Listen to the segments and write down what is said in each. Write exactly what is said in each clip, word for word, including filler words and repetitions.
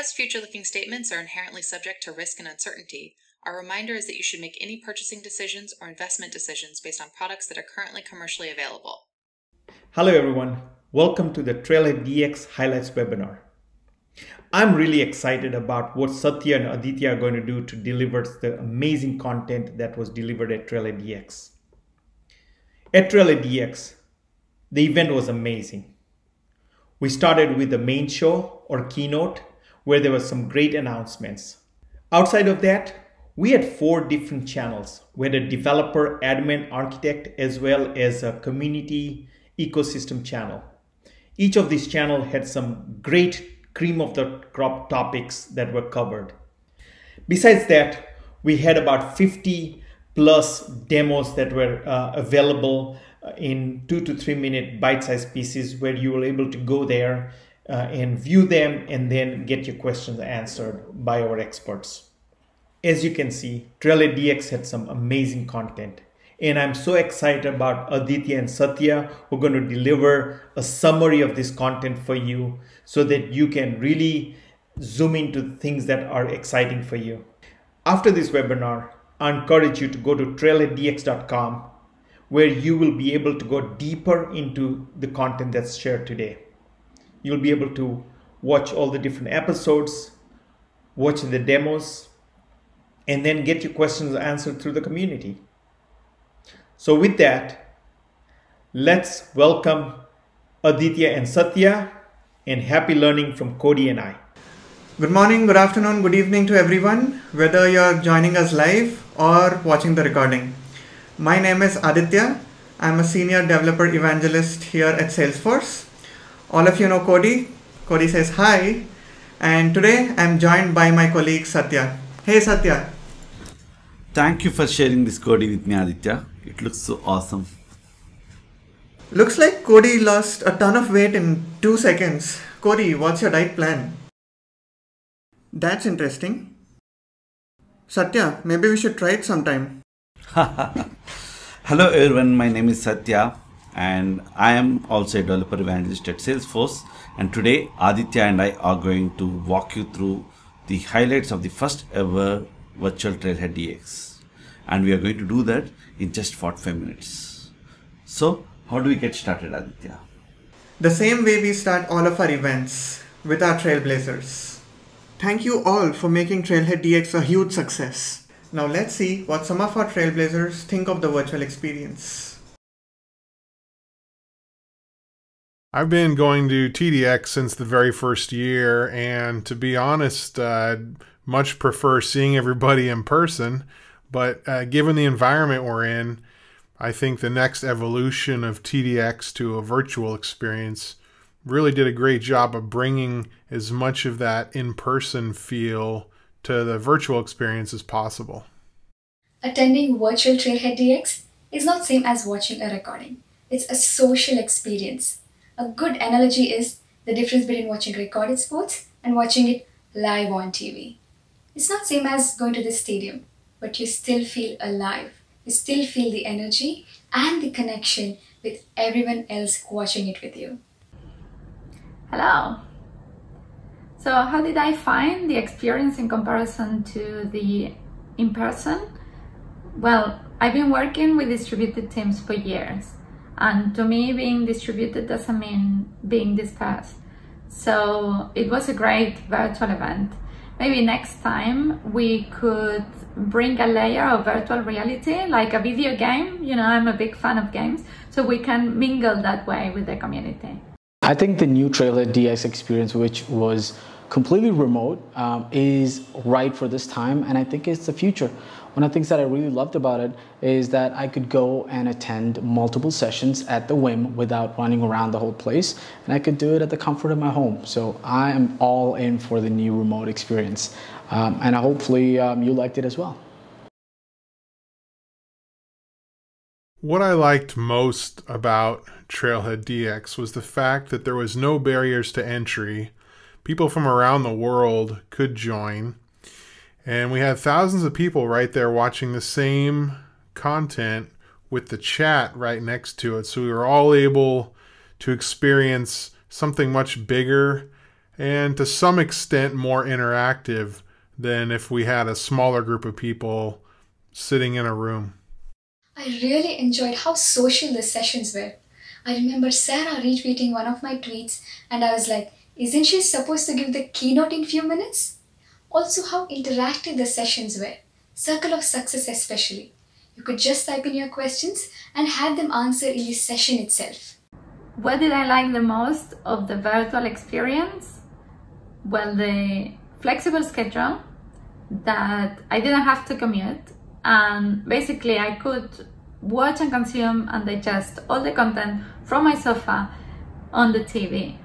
Because future-looking statements are inherently subject to risk and uncertainty, our reminder is that you should make any purchasing decisions or investment decisions based on products that are currently commercially available. Hello everyone, welcome to the TrailheaDX Highlights webinar. I'm really excited about what Satya and Aditya are going to do to deliver the amazing content that was delivered at TrailheaDX. At TrailheaDX, the event was amazing. We started with the main show or keynote where there were some great announcements. Outside of that, we had four different channels. We had a developer, admin, architect, as well as a community ecosystem channel. Each of these channels had some great cream of the crop topics that were covered. Besides that, we had about fifty plus demos that were uh, available in two to three minute bite-sized pieces where you were able to go there uh, and view them and then get your questions answered by our experts. As you can see, TrailheaDX had some amazing content. And I'm so excited about Aditya and Satya, who are going to deliver a summary of this content for you so that you can really zoom into things that are exciting for you. After this webinar, I encourage you to go to trailhead D X dot com, where you will be able to go deeper into the content that's shared today. You'll be able to watch all the different episodes, watch the demos, and then get your questions answered through the community. So with that, let's welcome Aditya and Satya, and happy learning from Cody and I. Good morning, good afternoon, good evening to everyone, whether you're joining us live or watching the recording. My name is Aditya. I'm a senior developer evangelist here at Salesforce. All of you know Cody. Cody says hi. And today I'm joined by my colleague Satya. Hey Satya. Thank you for sharing this, Cody, with me, Aditya. It looks so awesome. Looks like Cody lost a ton of weight in two seconds. Cody, what's your diet plan? That's interesting. Satya, maybe we should try it sometime. Hello everyone, my name is Satya and I am also a developer evangelist at Salesforce, and today Aditya and I are going to walk you through the highlights of the first ever virtual TrailheaDX. And we are going to do that in just forty-five minutes. So how do we get started, Aditya? The same way we start all of our events, with our trailblazers. Thank you all for making TrailheaDX a huge success. Now let's see what some of our trailblazers think of the virtual experience. I've been going to T D X since the very first year, and to be honest, uh, I'd much prefer seeing everybody in person. But uh, given the environment we're in, I think the next evolution of T D X to a virtual experience really did a great job of bringing as much of that in-person feel to the virtual experience as possible. Attending virtual TrailheaDX is not the same as watching a recording. It's a social experience. A good analogy is the difference between watching recorded sports and watching it live on T V. It's not the same as going to the stadium, but you still feel alive. You still feel the energy and the connection with everyone else watching it with you. Hello. So how did I find the experience in comparison to the in-person? Well, I've been working with distributed teams for years, and to me being distributed doesn't mean being dispersed. So it was a great virtual event. Maybe next time we could bring a layer of virtual reality, like a video game. You know, I'm a big fan of games, so we can mingle that way with the community. I think the new TrailheaDX experience, which was completely remote, um, is right for this time, and I think it's the future. One of the things that I really loved about it is that I could go and attend multiple sessions at the whim without running around the whole place, and I could do it at the comfort of my home. So I am all in for the new remote experience, um, and hopefully um, you liked it as well. What I liked most about TrailheaDX was the fact that there was no barriers to entry. People from around the world could join. And we had thousands of people right there watching the same content with the chat right next to it. So we were all able to experience something much bigger and to some extent more interactive than if we had a smaller group of people sitting in a room. I really enjoyed how social the sessions were. I remember Sarah retweeting one of my tweets and I was like, isn't she supposed to give the keynote in few minutes? Also how interactive the sessions were, Circle of Success especially. You could just type in your questions and have them answer in the session itself. What did I like the most of the virtual experience? Well, the flexible schedule that I didn't have to commute, and basically I could watch and consume and digest all the content from my sofa on the T V.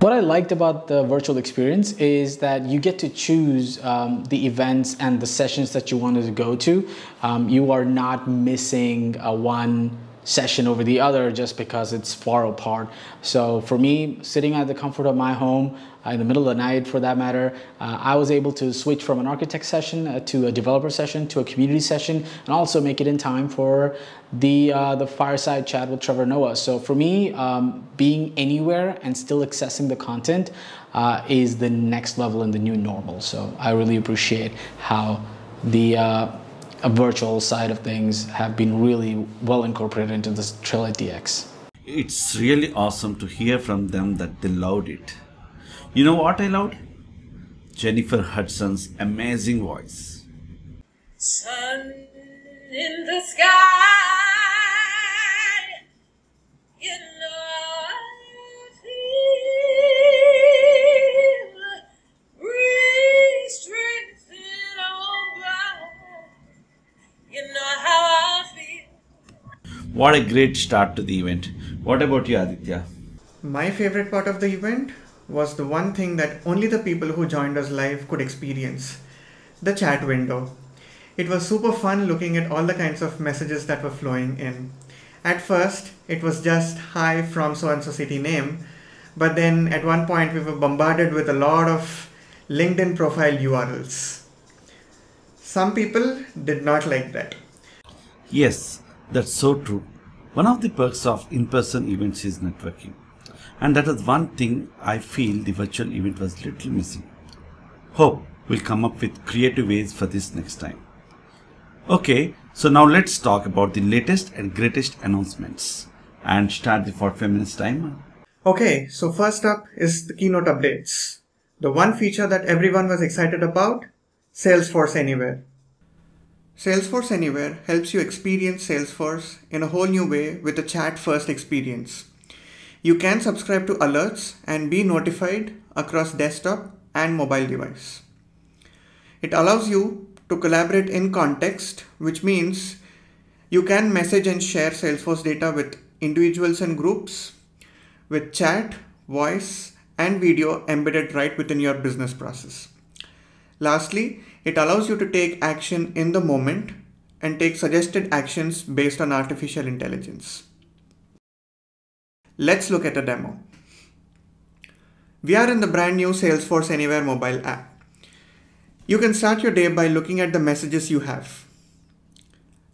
What I liked about the virtual experience is that you get to choose um, the events and the sessions that you wanted to go to. Um, you are not missing uh, one session over the other just because it's far apart. So for me, sitting at the comfort of my home, uh, in the middle of the night for that matter, uh, I was able to switch from an architect session uh, to a developer session to a community session, and also make it in time for the uh, the fireside chat with Trevor Noah. So for me, um, being anywhere and still accessing the content uh, is the next level and the new normal. So I really appreciate how the uh, a virtual side of things have been really well incorporated into this TrailheaDX. It's really awesome to hear from them that they loved it. You know what I loved? Jennifer Hudson's amazing voice. Sun in the sky, you know I feel restrained. You know how I feel. What a great start to the event. What about you, Aditya? My favorite part of the event was the one thing that only the people who joined us live could experience, the chat window. It was super fun looking at all the kinds of messages that were flowing in. At first, it was just hi from so-and-so city name, but then at one point we were bombarded with a lot of LinkedIn profile U R Ls. Some people did not like that. Yes, that's so true. One of the perks of in-person events is networking. And that is one thing I feel the virtual event was little missing. Hope we'll come up with creative ways for this next time. Okay, so now let's talk about the latest and greatest announcements and start the forty-five minutes timer. Okay, so first up is the keynote updates. The one feature that everyone was excited about, Salesforce Anywhere. Salesforce Anywhere helps you experience Salesforce in a whole new way with a chat-first experience. You can subscribe to alerts and be notified across desktop and mobile device. It allows you to collaborate in context, which means you can message and share Salesforce data with individuals and groups, with chat, voice, and video embedded right within your business process. Lastly, it allows you to take action in the moment and take suggested actions based on artificial intelligence. Let's look at a demo. We are in the brand new Salesforce Anywhere mobile app. You can start your day by looking at the messages you have.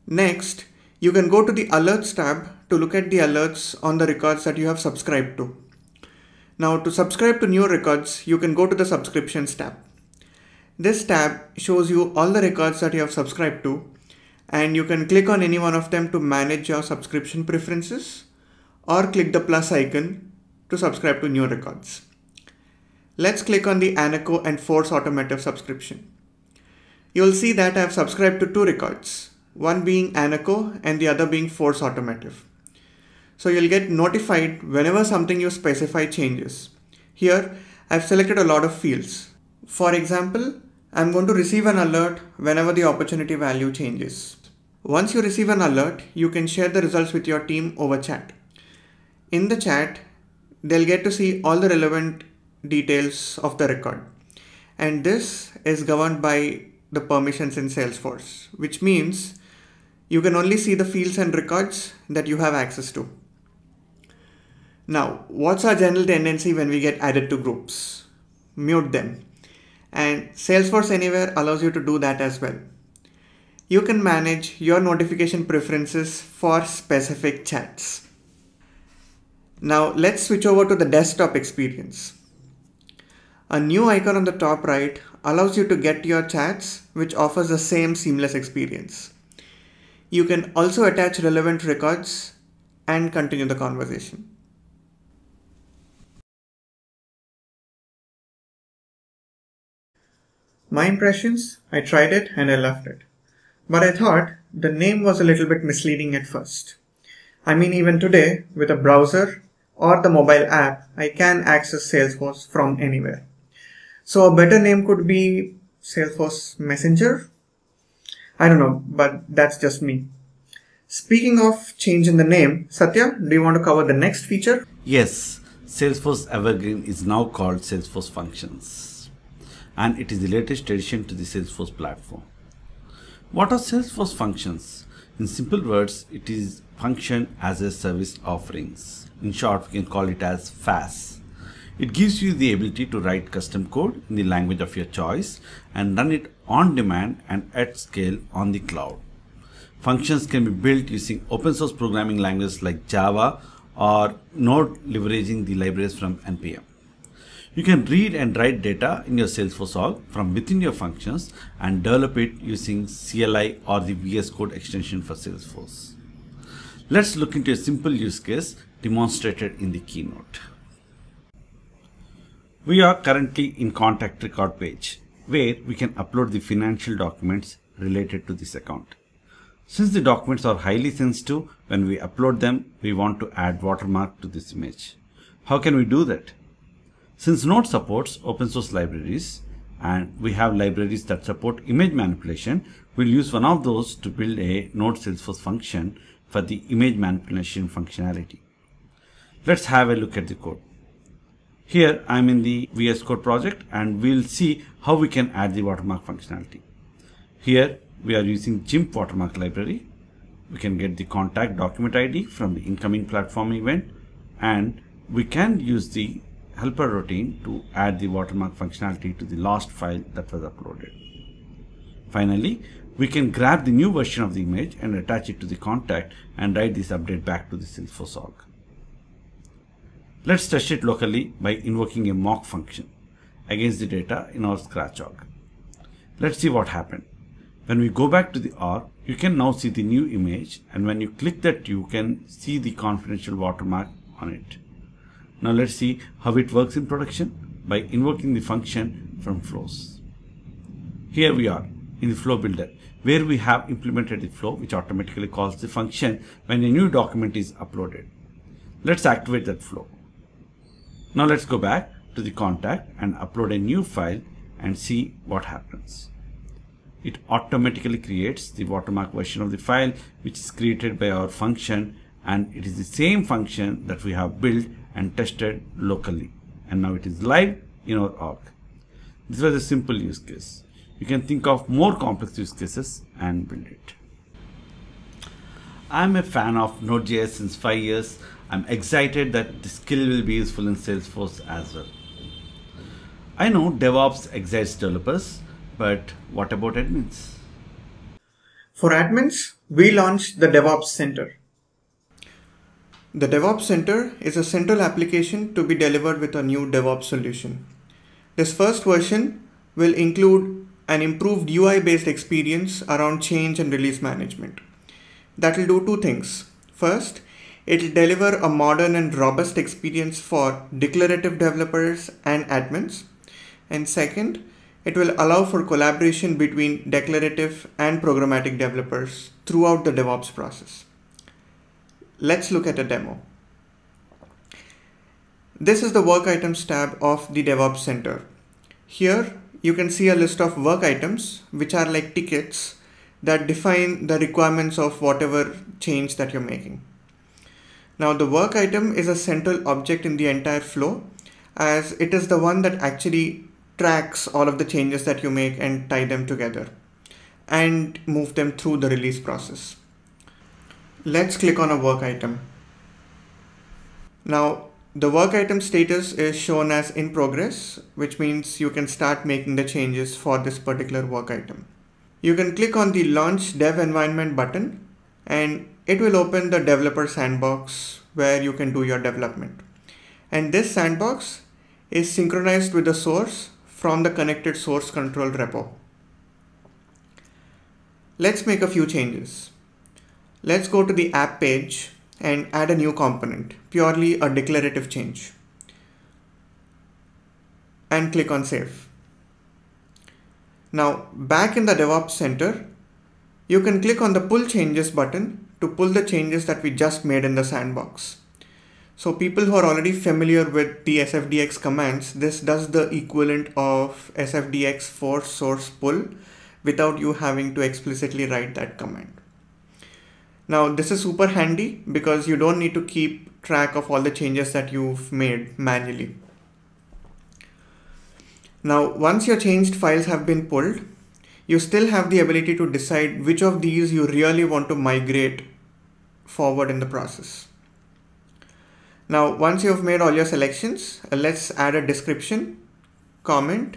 Next, you can go to the Alerts tab to look at the alerts on the records that you have subscribed to. Now, to subscribe to new records, you can go to the Subscriptions tab. This tab shows you all the records that you have subscribed to, and you can click on any one of them to manage your subscription preferences, or click the plus icon to subscribe to new records. Let's click on the Anaco and Force Automotive subscription. You'll see that I have subscribed to two records, one being Anaco and the other being Force Automotive. So you'll get notified whenever something you specify changes. Here, I've selected a lot of fields. For example, I'm going to receive an alert whenever the opportunity value changes. Once you receive an alert, you can share the results with your team over chat. In the chat, they'll get to see all the relevant details of the record. And this is governed by the permissions in Salesforce, which means you can only see the fields and records that you have access to. Now, what's our general tendency when we get added to groups? Mute them. And Salesforce Anywhere allows you to do that as well. You can manage your notification preferences for specific chats. Now let's switch over to the desktop experience. A new icon on the top right allows you to get your chats, which offers the same seamless experience. You can also attach relevant records and continue the conversation. My impressions, I tried it and I loved it. But I thought the name was a little bit misleading at first. I mean, even today, with a browser or the mobile app, I can access Salesforce from anywhere. So a better name could be Salesforce Messenger. I don't know, but that's just me. Speaking of change in the name, Satya, do you want to cover the next feature? Yes, Salesforce Evergreen is now called Salesforce Functions, and it is the latest addition to the Salesforce platform. What are Salesforce Functions? In simple words, it is function as a service offerings. In short, we can call it as FaaS. It gives you the ability to write custom code in the language of your choice and run it on demand and at scale on the cloud. Functions can be built using open source programming languages like Java or Node, leveraging the libraries from N P M. You can read and write data in your Salesforce org from within your functions and develop it using C L I or the V S Code extension for Salesforce. Let's look into a simple use case demonstrated in the keynote. We are currently in contact record page, where we can upload the financial documents related to this account. Since the documents are highly sensitive, when we upload them, we want to add watermark to this image. How can we do that? Since Node supports open source libraries, and we have libraries that support image manipulation, we'll use one of those to build a Node Salesforce function for the image manipulation functionality. Let's have a look at the code. Here I'm in the V S Code project, and we'll see how we can add the watermark functionality. Here we are using GIMP watermark library. We can get the contact document I D from the incoming platform event, and we can use the helper routine to add the watermark functionality to the last file that was uploaded. Finally, we can grab the new version of the image and attach it to the contact and write this update back to the Salesforce org. Let's test it locally by invoking a mock function against the data in our Scratch org. Let's see what happened. When we go back to the org, you can now see the new image, and when you click that, you can see the confidential watermark on it. Now let's see how it works in production by invoking the function from Flows. Here we are in the Flow Builder, where we have implemented the flow which automatically calls the function when a new document is uploaded. Let's activate that flow. Now let's go back to the contact and upload a new file and see what happens. It automatically creates the watermark version of the file, which is created by our function, and it is the same function that we have built and tested locally, and now it is live in our org. This was a simple use case. You can think of more complex use cases and build it. I'm a fan of Node.js since five years. I'm excited that the skill will be useful in Salesforce as well. I know DevOps excites developers, but what about admins? For admins, we launched the DevOps Center. The DevOps Center is a central application to be delivered with a new DevOps solution. This first version will include an improved U I-based experience around change and release management. That will do two things. First, it will deliver a modern and robust experience for declarative developers and admins. And second, it will allow for collaboration between declarative and programmatic developers throughout the DevOps process. Let's look at a demo. This is the work items tab of the DevOps Center. Here you can see a list of work items, which are like tickets that define the requirements of whatever change that you're making. Now the work item is a central object in the entire flow, as it is the one that actually tracks all of the changes that you make and tie them together and move them through the release process. Let's click on a work item. Now the work item status is shown as in progress, which means you can start making the changes for this particular work item. You can click on the launch dev environment button, and it will open the developer sandbox where you can do your development. And this sandbox is synchronized with the source from the connected source control repo. Let's make a few changes. Let's go to the app page and add a new component, purely a declarative change, and click on save. Now back in the DevOps Center, you can click on the pull changes button to pull the changes that we just made in the sandbox. So people who are already familiar with the S F D X commands, this does the equivalent of S F D X for source pull without you having to explicitly write that command. Now this is super handy because you don't need to keep track of all the changes that you've made manually. Now once your changed files have been pulled, you still have the ability to decide which of these you really want to migrate forward in the process. Now once you've made all your selections, let's add a description, comment,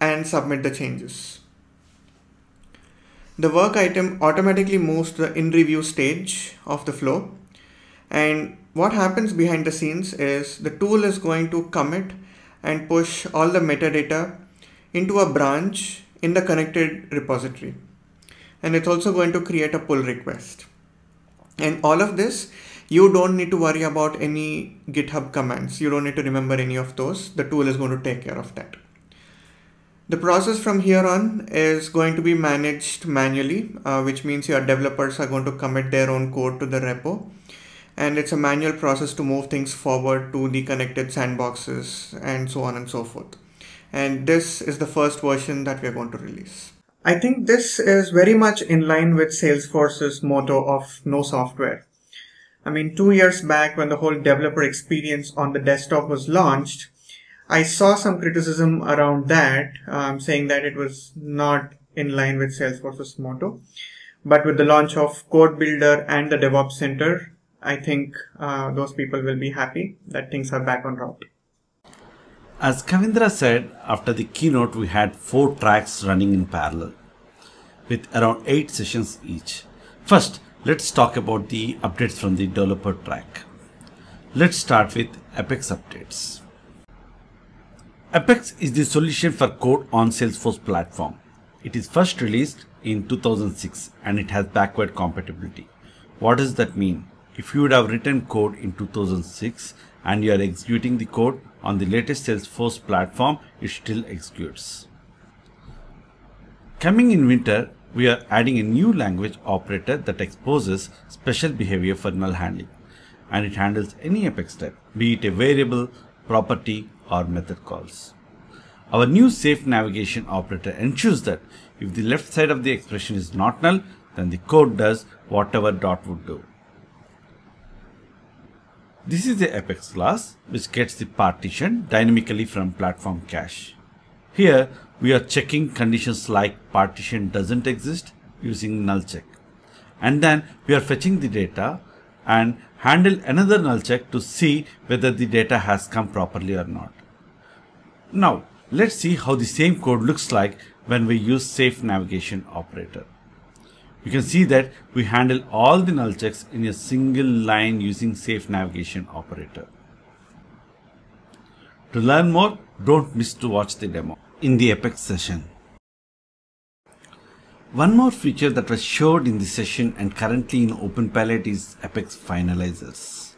and submit the changes. The work item automatically moves to the in-review stage of the flow, and what happens behind the scenes is the tool is going to commit and push all the metadata into a branch in the connected repository, and it's also going to create a pull request. And all of this, you don't need to worry about any GitHub commands. You don't need to remember any of those. The tool is going to take care of that. The process from here on is going to be managed manually, uh, which means your developers are going to commit their own code to the repo. And it's a manual process to move things forward to the connected sandboxes and so on and so forth. And this is the first version that we're going to release. I think this is very much in line with Salesforce's motto of no software. I mean, two years back when the whole developer experience on the desktop was launched, I saw some criticism around that, um, saying that it was not in line with Salesforce's motto. But with the launch of Code Builder and the DevOps Center, I think uh, those people will be happy that things are back on route. As Kavindra said, after the keynote, we had four tracks running in parallel with around eight sessions each. First, let's talk about the updates from the developer track. Let's start with Apex updates. Apex is the solution for code on Salesforce platform. It is first released in two thousand six and it has backward compatibility. What does that mean? If you would have written code in two thousand six and you are executing the code on the latest Salesforce platform, it still executes. Coming in winter, we are adding a new language operator that exposes special behavior for null handling, and it handles any Apex type, be it a variable, property, or method calls. Our new safe navigation operator ensures that if the left side of the expression is not null, then the code does whatever dot would do. This is the Apex class, which gets the partition dynamically from platform cache. Here, we are checking conditions like partition doesn't exist using null check. And then we are fetching the data and handle another null check to see whether the data has come properly or not. Now, let's see how the same code looks like when we use safe navigation operator. You can see that we handle all the null checks in a single line using safe navigation operator. To learn more, don't miss to watch the demo in the Apex session. One more feature that was showed in this session and currently in OpenPalette is Apex finalizers.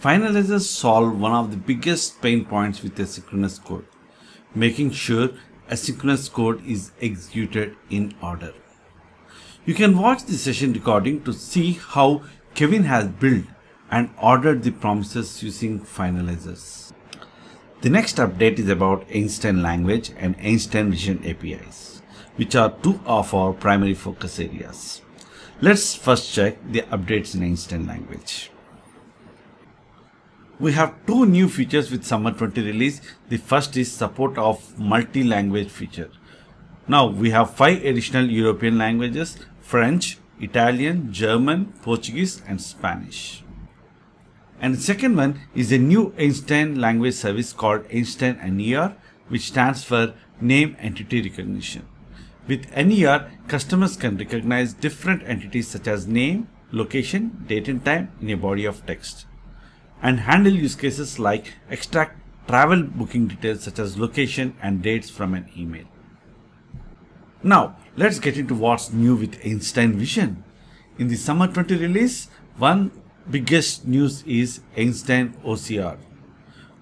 Finalizers solve one of the biggest pain points with asynchronous code, making sure asynchronous code is executed in order. You can watch the session recording to see how Kevin has built and ordered the promises using finalizers. The next update is about Einstein language and Einstein Vision A P Is, which are two of our primary focus areas. Let's first check the updates in Einstein language. We have two new features with Summer twenty release. The first is support of multi-language feature. Now we have five additional European languages: French, Italian, German, Portuguese, and Spanish. And the second one is a new Einstein language service called Einstein Anywhere, which stands for Name Entity Recognition. With Anywhere, customers can recognize different entities such as name, location, date and time in a body of text, and handle use cases like extract travel booking details such as location and dates from an email. Now, let's get into what's new with Einstein Vision. In the summer twenty release, one biggest news is Einstein O C R,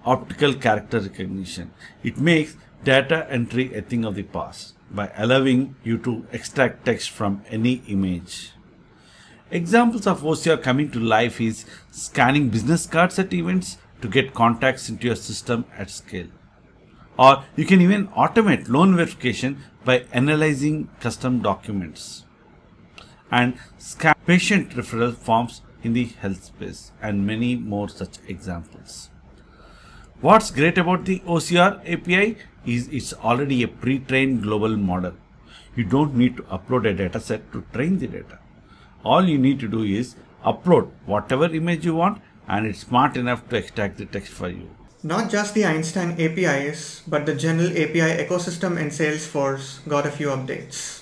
Optical Character Recognition. It makes data entry a thing of the past by allowing you to extract text from any image. Examples of O C R coming to life is scanning business cards at events to get contacts into your system at scale. Or you can even automate loan verification by analyzing custom documents. And scan patient referral forms in the health space, and many more such examples. What's great about the O C R A P I is it's already a pre-trained global model. You don't need to upload a dataset to train the data. All you need to do is upload whatever image you want, and it's smart enough to extract the text for you. Not just the Einstein A P Is, but the general A P I ecosystem in Salesforce got a few updates.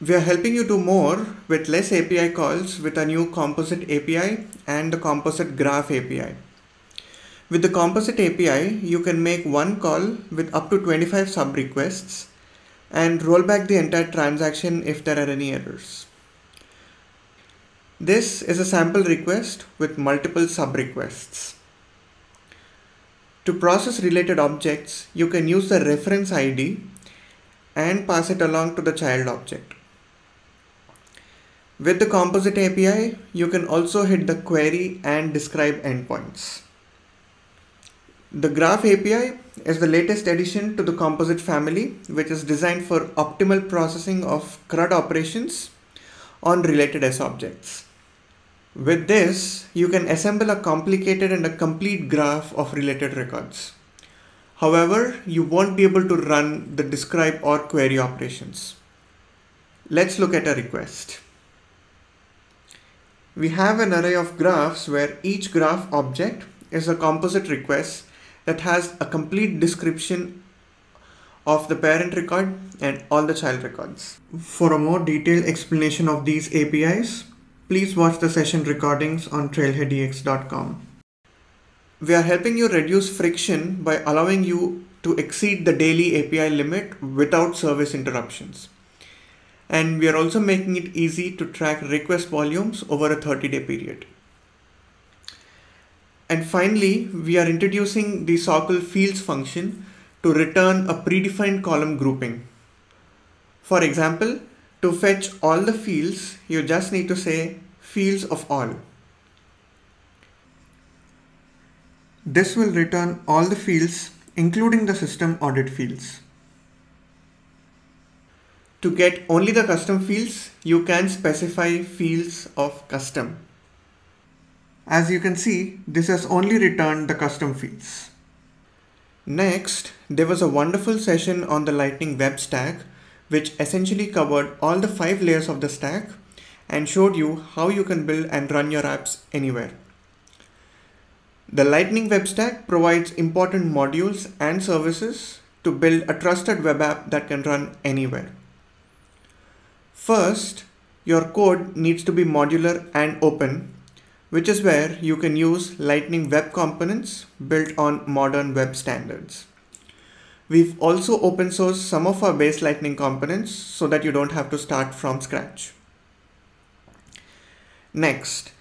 We are helping you do more with less A P I calls with our new Composite A P I and the Composite Graph A P I. With the Composite A P I, you can make one call with up to twenty-five sub-requests and roll back the entire transaction if there are any errors. This is a sample request with multiple sub-requests. To process related objects, you can use the reference I D and pass it along to the child object. With the Composite A P I, you can also hit the query and describe endpoints. The Graph A P I is the latest addition to the Composite family, which is designed for optimal processing of C R U D operations on related S objects. With this, you can assemble a complicated and a complete graph of related records. However, you won't be able to run the describe or query operations. Let's look at a request. We have an array of graphs where each graph object is a composite request that has a complete description of the parent record and all the child records. For a more detailed explanation of these A P Is, please watch the session recordings on trailhead D X dot com. We are helping you reduce friction by allowing you to exceed the daily A P I limit without service interruptions. And we are also making it easy to track request volumes over a thirty day period. And finally, we are introducing the Sockle Fields function to return a predefined column grouping. For example, to fetch all the fields, you just need to say fields of all. This will return all the fields, including the system audit fields. To get only the custom fields, you can specify fields of custom. As you can see, this has only returned the custom fields. Next, there was a wonderful session on the Lightning Web Stack, which essentially covered all the five layers of the stack and showed you how you can build and run your apps anywhere. The Lightning Web Stack provides important modules and services to build a trusted web app that can run anywhere. First, your code needs to be modular and open, which is where you can use Lightning Web Components built on modern web standards. We've also open sourced some of our base Lightning components so that you don't have to start from scratch. Next,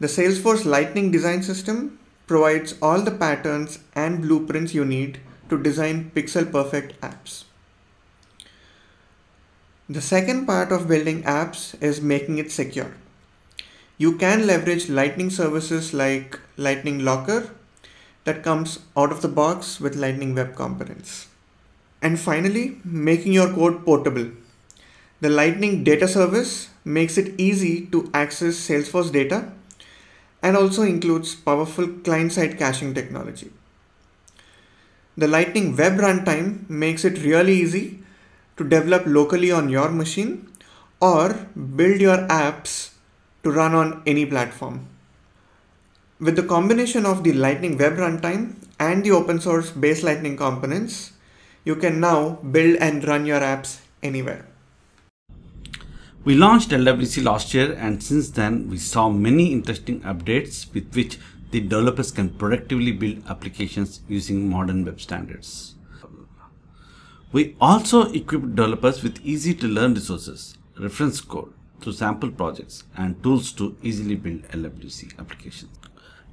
the Salesforce Lightning Design System provides all the patterns and blueprints you need to design pixel-perfect apps. The second part of building apps is making it secure. You can leverage Lightning services like Lightning Locker that comes out of the box with Lightning Web Components. And finally, making your code portable. The Lightning Data Service makes it easy to access Salesforce data and also includes powerful client-side caching technology. The Lightning Web Runtime makes it really easy to develop locally on your machine or build your apps to run on any platform. With the combination of the Lightning Web Runtime and the open source base Lightning components, you can now build and run your apps anywhere. We launched L W C last year, and since then we saw many interesting updates with which the developers can productively build applications using modern web standards. We also equip developers with easy-to-learn resources, reference code through sample projects, and tools to easily build L W C applications.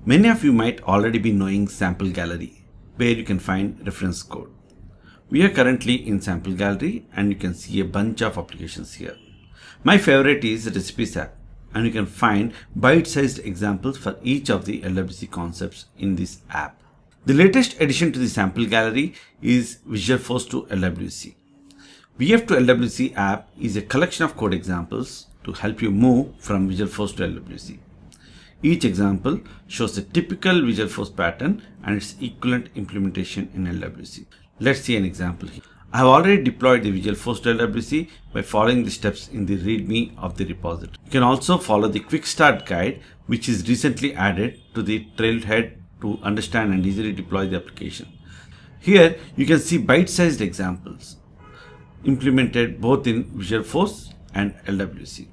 Many of you might already be knowing Sample Gallery, where you can find reference code. We are currently in Sample Gallery, and you can see a bunch of applications here. My favorite is the Recipes app, and you can find bite-sized examples for each of the L W C concepts in this app. The latest addition to the Sample Gallery is Visualforce to L W C. V F to L W C app is a collection of code examples to help you move from Visualforce to L W C. Each example shows a typical Visualforce pattern and its equivalent implementation in L W C. Let's see an example here. I have already deployed the Visualforce to L W C by following the steps in the README of the repository. You can also follow the Quick Start Guide, which is recently added to the Trailhead to understand and easily deploy the application. Here you can see bite-sized examples implemented both in Visualforce and L W C.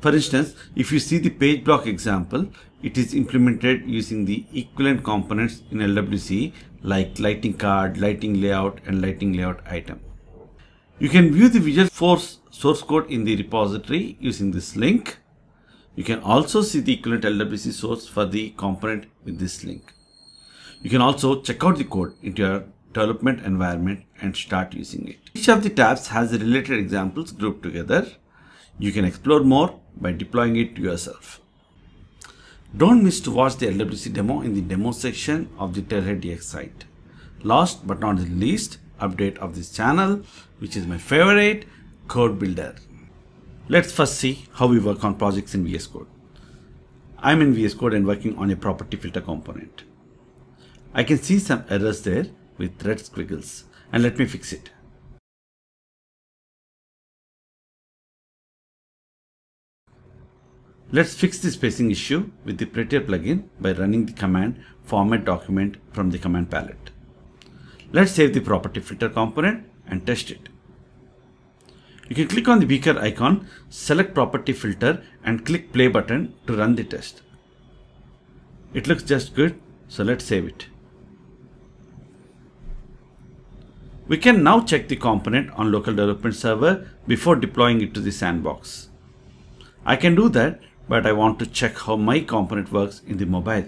For instance, if you see the page block example, it is implemented using the equivalent components in L W C like lighting card, lighting layout, and lighting layout item. You can view the Visualforce source code in the repository using this link. You can also see the equivalent L W C source for the component with this link. You can also check out the code into your development environment and start using it. Each of the tabs has related examples grouped together. You can explore more by deploying it yourself. Don't miss to watch the L W C demo in the demo section of the TrailheaDX site. Last but not the least, update of this channel, which is my favorite, Code Builder. Let's first see how we work on projects in V S Code. I'm in V S Code and working on a property filter component. I can see some errors there with red squiggles, and let me fix it. Let's fix the spacing issue with the Prettier plugin by running the command format document from the command palette. Let's save the property filter component and test it. You can click on the beaker icon, select property filter, and click play button to run the test. It looks just good, so let's save it. We can now check the component on local development server before deploying it to the sandbox. I can do that, but I want to check how my component works in the mobile.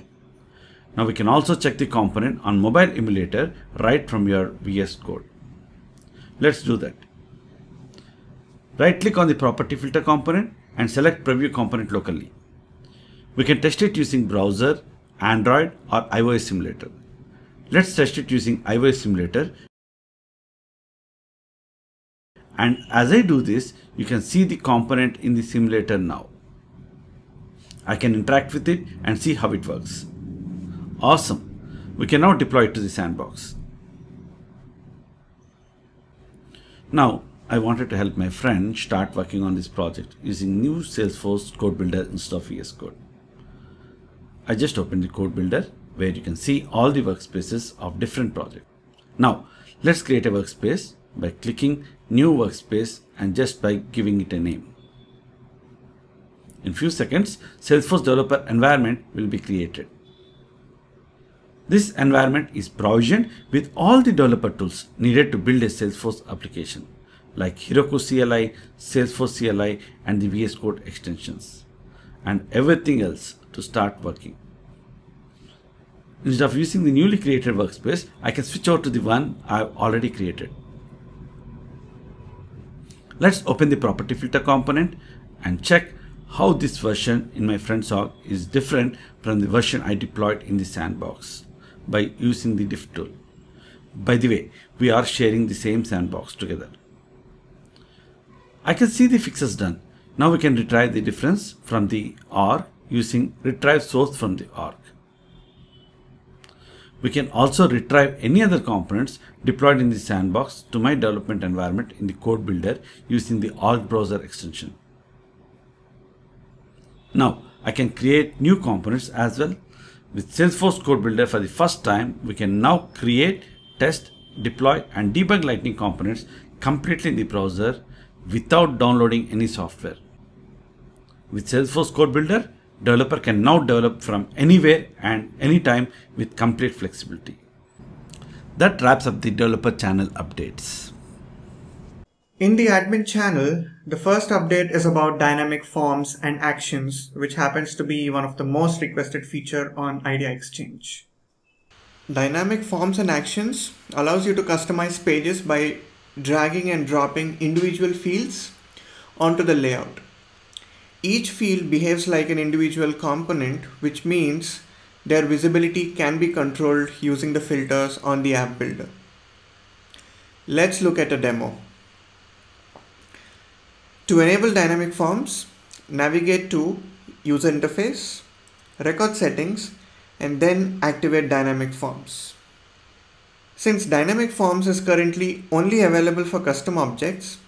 Now we can also check the component on mobile emulator right from your V S Code. Let's do that. Right click on the property filter component and select preview component locally. We can test it using browser, Android, or iOS simulator. Let's test it using iOS simulator. And as I do this, you can see the component in the simulator now. I can interact with it and see how it works. Awesome. We can now deploy it to the sandbox. Now, I wanted to help my friend start working on this project using new Salesforce Code Builder instead of V S Code. I just opened the Code Builder where you can see all the workspaces of different projects. Now, let's create a workspace by clicking New Workspace and just by giving it a name. In few seconds, Salesforce Developer Environment will be created. This environment is provisioned with all the developer tools needed to build a Salesforce application like Heroku C L I, Salesforce C L I, and the V S Code extensions, and everything else to start working. Instead of using the newly created workspace, I can switch out to the one I've already created. Let's open the property filter component and check how this version in my friend's org is different from the version I deployed in the sandbox by using the diff tool. By the way, we are sharing the same sandbox together. I can see the fixes done. Now we can retrieve the difference from the org using retrieve source from the org. We can also retrieve any other components deployed in the sandbox to my development environment in the Code Builder using the org browser extension. Now I can create new components as well. With Salesforce Code Builder for the first time, we can now create, test, deploy, and debug Lightning components completely in the browser without downloading any software. With Salesforce Code Builder, developer can now develop from anywhere and anytime with complete flexibility. That wraps up the developer channel updates. In the admin channel, the first update is about dynamic forms and actions, which happens to be one of the most requested feature on AppExchange. Dynamic forms and actions allows you to customize pages by dragging and dropping individual fields onto the layout. Each field behaves like an individual component, which means their visibility can be controlled using the filters on the app builder. Let's look at a demo. To enable dynamic forms, navigate to User Interface, Record Settings, and then activate Dynamic Forms. Since Dynamic Forms is currently only available for custom objects,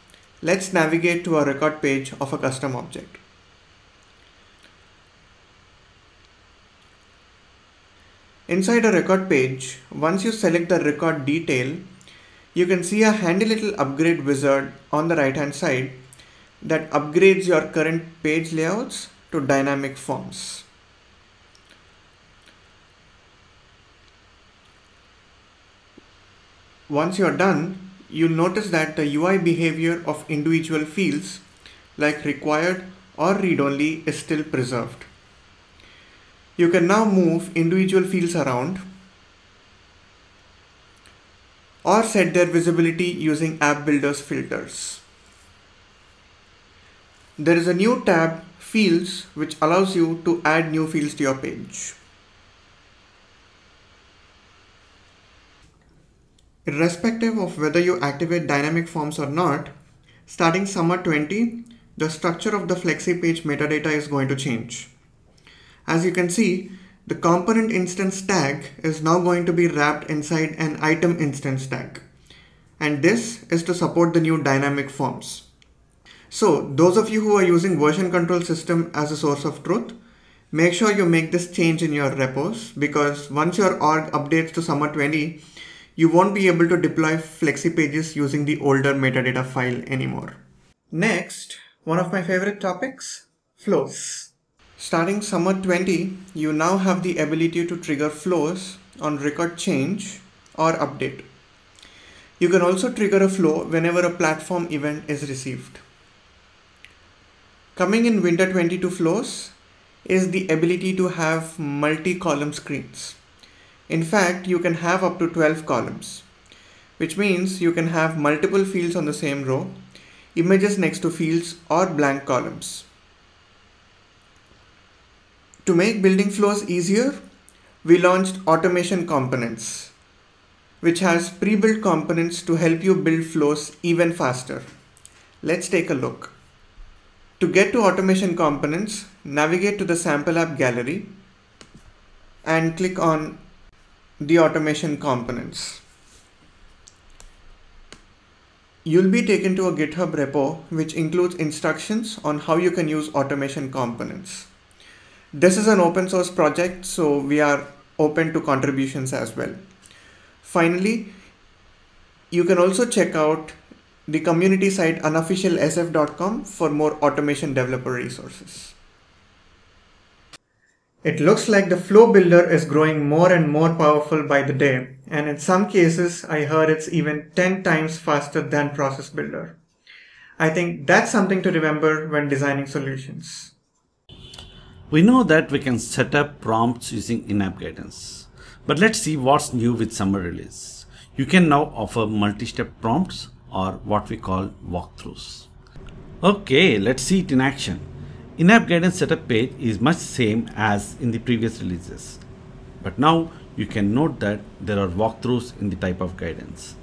let's navigate to a record page of a custom object. Inside a record page, once you select the record detail, you can see a handy little upgrade wizard on the right hand side that upgrades your current page layouts to dynamic forms. Once you're done, you'll notice that the U I behavior of individual fields like required or read-only is still preserved. You can now move individual fields around or set their visibility using App Builder's filters. There is a new tab, Fields, which allows you to add new fields to your page. Irrespective of whether you activate dynamic forms or not, starting summer twenty, the structure of the flexi page metadata is going to change. As you can see, the component instance tag is now going to be wrapped inside an item instance tag. And this is to support the new dynamic forms. So those of you who are using version control system as a source of truth, make sure you make this change in your repos, because once your org updates to summer twenty, you won't be able to deploy flexi pages using the older metadata file anymore. Next, one of my favorite topics, flows. Starting summer twenty, you now have the ability to trigger flows on record change or update. You can also trigger a flow whenever a platform event is received. Coming in winter twenty-two flows is the ability to have multi-column screens. In fact, you can have up to twelve columns, which means you can have multiple fields on the same row, images next to fields, or blank columns. To make building flows easier, we launched automation components, which has pre-built components to help you build flows even faster. Let's take a look. To get to automation components, navigate to the sample app gallery and click on the automation components. You'll be taken to a GitHub repo, which includes instructions on how you can use automation components. This is an open source project, so we are open to contributions as well. Finally, you can also check out the community site unofficial S F dot com for more automation developer resources. It looks like the Flow Builder is growing more and more powerful by the day, and in some cases I heard it's even ten times faster than Process Builder. I think that's something to remember when designing solutions. We know that we can set up prompts using in-app guidance, but let's see what's new with summer release. You can now offer multi-step prompts, or what we call walkthroughs. Okay, let's see it in action. In-app guidance setup page is much same as in the previous releases, but now you can note that there are walkthroughs in the type of guidance.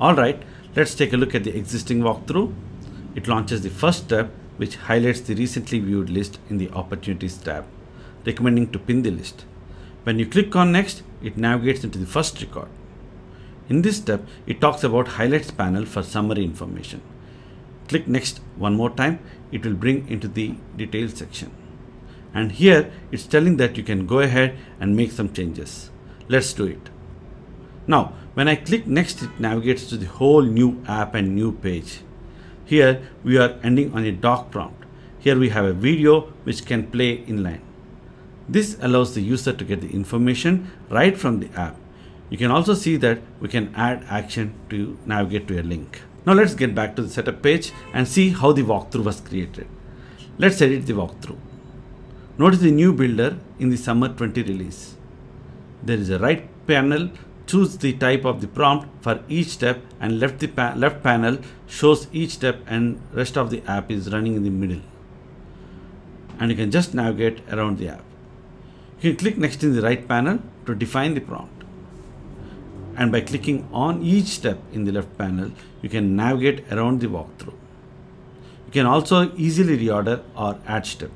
Alright, let's take a look at the existing walkthrough. It launches the first step, which highlights the recently viewed list in the Opportunities tab, recommending to pin the list. When you click on Next, it navigates into the first record. In this step, it talks about highlights panel for summary information. Click Next one more time, it will bring into the details section. And here it's telling that you can go ahead and make some changes. Let's do it. Now, when I click Next, it navigates to the whole new app and new page. Here we are ending on a doc prompt. Here we have a video which can play inline. This allows the user to get the information right from the app. You can also see that we can add action to navigate to a link. Now let's get back to the setup page and see how the walkthrough was created. Let's edit the walkthrough. Notice the new builder in the summer twenty release. There is a right panel, choose the type of the prompt for each step, and left, the pa left panel shows each step and rest of the app is running in the middle. And you can just navigate around the app. You can click next in the right panel to define the prompt. And by clicking on each step in the left panel, you can navigate around the walkthrough. You can also easily reorder or add step.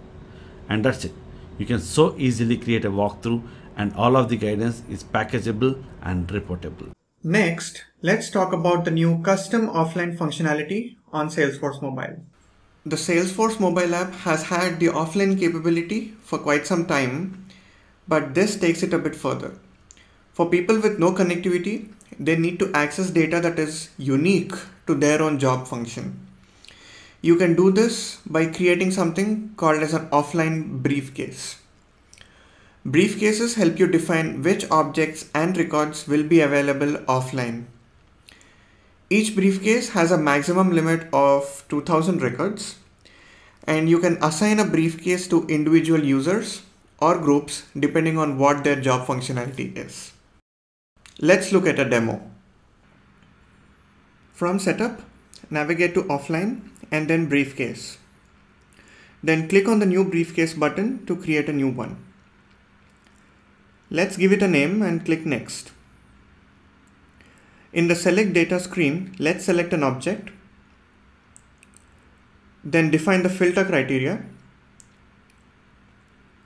And that's it. You can so easily create a walkthrough, and all of the guidance is packageable and reportable. Next, let's talk about the new custom offline functionality on Salesforce Mobile. The Salesforce Mobile app has had the offline capability for quite some time, but this takes it a bit further. For people with no connectivity, they need to access data that is unique to their own job function. You can do this by creating something called as an offline briefcase. Briefcases help you define which objects and records will be available offline. Each briefcase has a maximum limit of two thousand records, and you can assign a briefcase to individual users or groups depending on what their job functionality is. Let's look at a demo. From setup, navigate to offline and then briefcase. Then click on the new briefcase button to create a new one. Let's give it a name and click next. In the select data screen, let's select an object. Then define the filter criteria,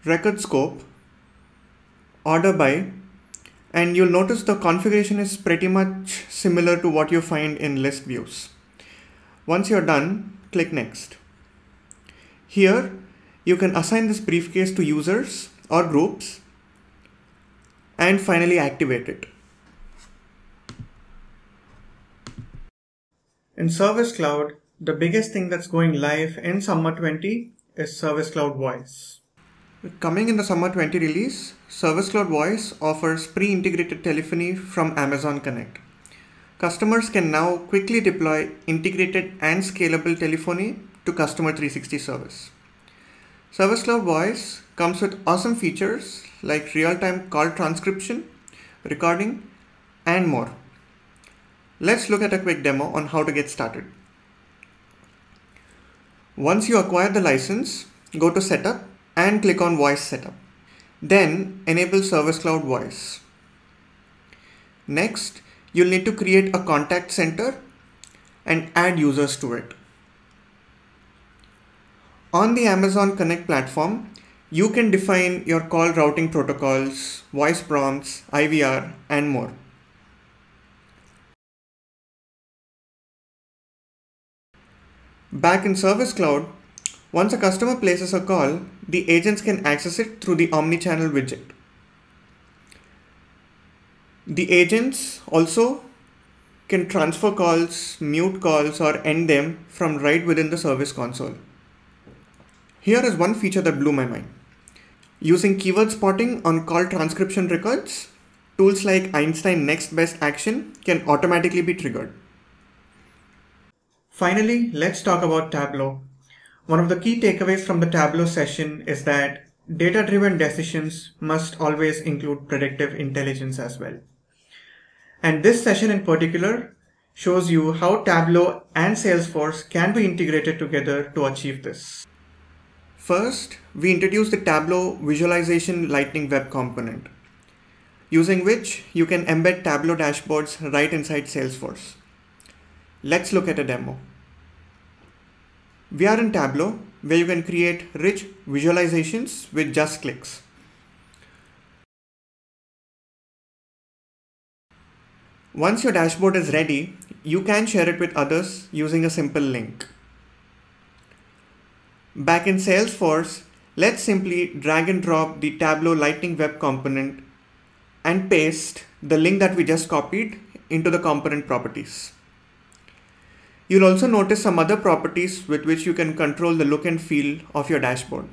record scope, order by, and you'll notice the configuration is pretty much similar to what you find in list views. Once you're done, click next. Here, you can assign this briefcase to users or groups, and finally activate it. In Service Cloud, the biggest thing that's going live in Summer twenty is Service Cloud Voice. Coming in the Summer twenty release, Service Cloud Voice offers pre-integrated telephony from Amazon Connect. Customers can now quickly deploy integrated and scalable telephony to Customer three sixty service. Service Cloud Voice comes with awesome features like real-time call transcription, recording, and more. Let's look at a quick demo on how to get started. Once you acquire the license, go to Setup and click on Voice Setup. Then enable Service Cloud Voice. Next, you'll need to create a contact center and add users to it. On the Amazon Connect platform, you can define your call routing protocols, voice prompts, I V R, and more. Back in Service Cloud, once a customer places a call, the agents can access it through the omnichannel widget. The agents also can transfer calls, mute calls, or end them from right within the Service Console. Here is one feature that blew my mind. Using keyword spotting on call transcription records, tools like Einstein Next Best Action can automatically be triggered. Finally, let's talk about Tableau. One of the key takeaways from the Tableau session is that data-driven decisions must always include predictive intelligence as well. And this session in particular shows you how Tableau and Salesforce can be integrated together to achieve this. First, we introduced the Tableau Visualization Lightning Web Component, using which you can embed Tableau dashboards right inside Salesforce. Let's look at a demo. We are in Tableau, where you can create rich visualizations with just clicks. Once your dashboard is ready, you can share it with others using a simple link. Back in Salesforce, let's simply drag and drop the Tableau Lightning Web Component and paste the link that we just copied into the component properties. You'll also notice some other properties with which you can control the look and feel of your dashboard.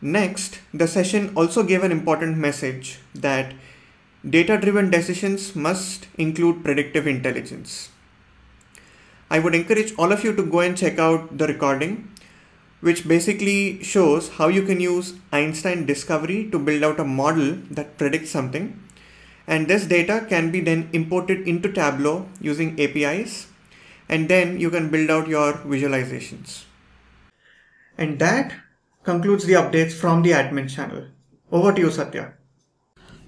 Next, the session also gave an important message that data-driven decisions must include predictive intelligence. I would encourage all of you to go and check out the recording, which basically shows how you can use Einstein discovery to build out a model that predicts something. And this data can be then imported into Tableau using A P Is, and then you can build out your visualizations. And that concludes the updates from the admin channel. Over to you, Satya.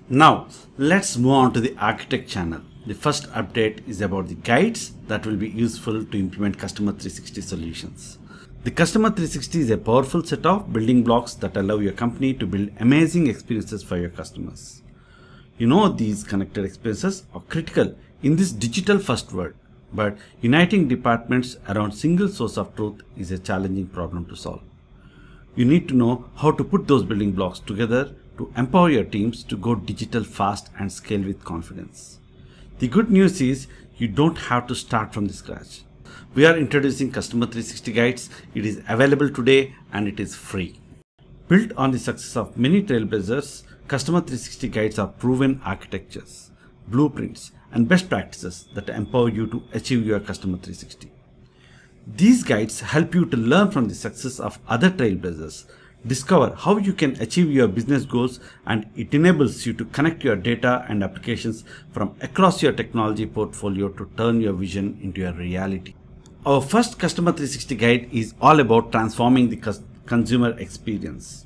Now, let's move on to the architect channel. The first update is about the guides that will be useful to implement Customer three sixty solutions. The Customer three sixty is a powerful set of building blocks that allow your company to build amazing experiences for your customers. You know, these connected experiences are critical in this digital first world, but uniting departments around single source of truth is a challenging problem to solve. You need to know how to put those building blocks together to empower your teams to go digital fast and scale with confidence. The good news is you don't have to start from the scratch. We are introducing Customer three sixty guides. It is available today and it is free. Built on the success of many trailblazers, Customer three sixty guides are proven architectures, blueprints, and best practices that empower you to achieve your Customer three sixty. These guides help you to learn from the success of other trailblazers, discover how you can achieve your business goals, and it enables you to connect your data and applications from across your technology portfolio to turn your vision into a reality. Our first Customer three sixty guide is all about transforming the consumer experience.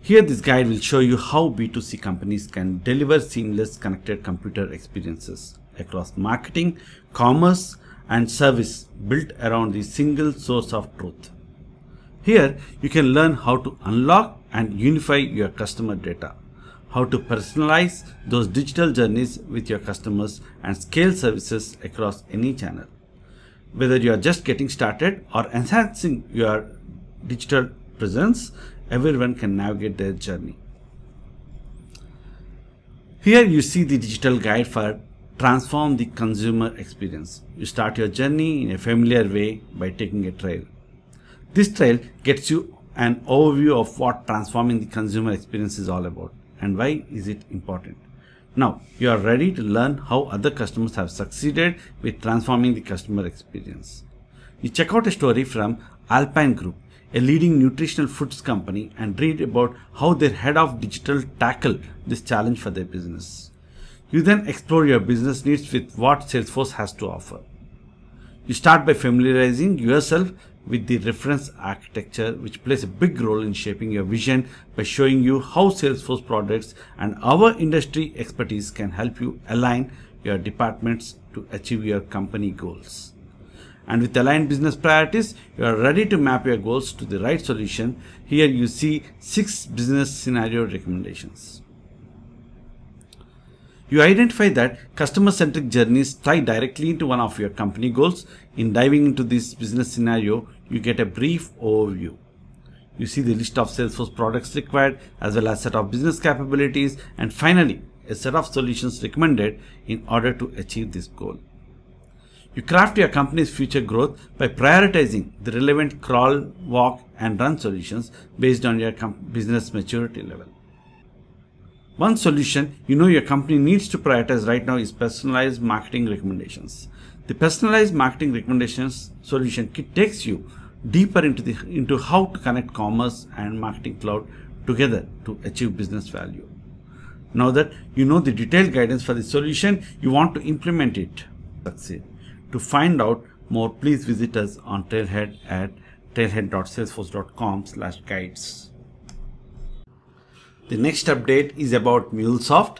Here, this guide will show you how B two C companies can deliver seamless connected computer experiences across marketing, commerce, and service built around the single source of truth. Here, you can learn how to unlock and unify your customer data, how to personalize those digital journeys with your customers, and scale services across any channel. Whether you are just getting started or enhancing your digital presence, everyone can navigate their journey. Here you see the digital guide for transform the consumer experience. You start your journey in a familiar way by taking a trail. This trail gets you an overview of what transforming the consumer experience is all about and why is it important. Now you are ready to learn how other customers have succeeded with transforming the customer experience. You check out a story from Alpine Group, a leading nutritional foods company, and read about how their head of digital tackled this challenge for their business. You then explore your business needs with what Salesforce has to offer. You start by familiarizing yourself with the reference architecture, which plays a big role in shaping your vision by showing you how Salesforce products and our industry expertise can help you align your departments to achieve your company goals. And with aligned business priorities, you are ready to map your goals to the right solution. Here you see six business scenario recommendations. You identify that customer-centric journeys tie directly into one of your company goals. In diving into this business scenario, you get a brief overview. You see the list of Salesforce products required, as well as set of business capabilities, and finally, a set of solutions recommended in order to achieve this goal. You craft your company's future growth by prioritizing the relevant crawl, walk, and run solutions based on your business maturity level. One solution you know your company needs to prioritize right now is personalized marketing recommendations. The personalized marketing recommendations solution kit takes you deeper into, the, into how to connect commerce and marketing cloud together to achieve business value. Now that you know the detailed guidance for the solution, you want to implement it. That's it. To find out more, please visit us on Trailhead at trailhead dot salesforce dot com slash guides. The next update is about MuleSoft.